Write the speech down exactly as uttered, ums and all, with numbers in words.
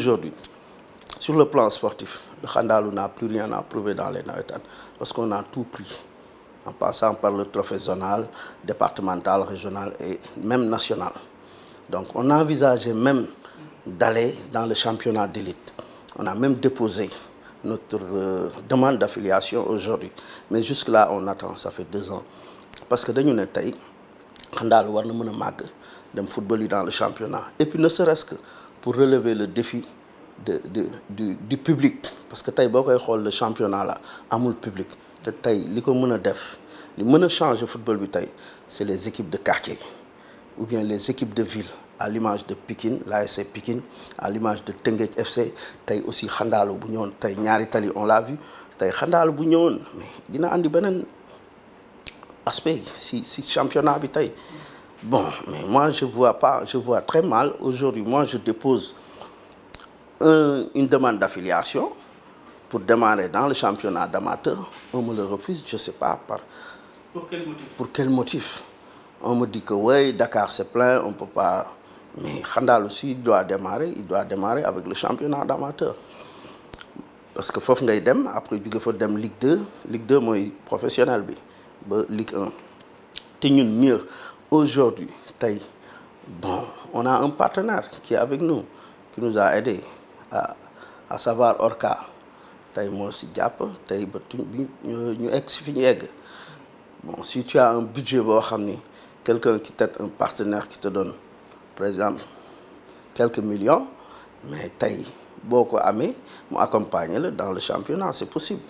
Aujourd'hui, sur le plan sportif, le Khandallah n'a plus rien à prouver dans les Nautan parce qu'on a tout pris, en passant par le trophée zonal, départemental, régional et même national. Donc on a envisagé même d'aller dans le championnat d'élite. On a même déposé notre euh, demande d'affiliation aujourd'hui. Mais jusque-là, on attend, ça fait deux ans. Parce que nous sommes Khandallah war na mëna màgg dem football dans le championnat et puis ne serait-ce que pour relever le défi de, de, du, du public parce que tey boo koy xool le championnat là amul public te tey li ko mën a def li mën a changer football bi tey c'est les équipes de quartier ou bien les équipes de ville à l'image de Pikine, l'A S C Pikine, à l'image de Tengé F C, tey aussi Khandallah bu ñëwoon tey ñaari Tali on l'a vu tey Khandallah bu ñëwoon mais dina andi beneen aspect si si championnat habitaille. Bon, mais moi je vois pas, je vois très mal aujourd'hui. Moi je dépose un, une demande d'affiliation pour démarrer dans le championnat d'amateur. On me le refuse, je sais pas par. Pour quel motif? Pour quel motif? On me dit que oui, Dakar c'est plein, on peut pas. Mais Khandallah aussi doit démarrer, il doit démarrer avec le championnat d'amateur. Parce que Fofnaïdem après il faut dem Ligue deux, Ligue deux moi professionnel bi. Ligue un. Tenons mieux aujourd'hui. Bon, on a un partenaire qui est avec nous, qui nous a aidés, à, à savoir Orca. Bon, si tu as un budget, quelqu'un qui t'a un partenaire qui te donne, par exemple, quelques millions, mais beaucoup amé, accompagne-le dans le championnat, c'est possible.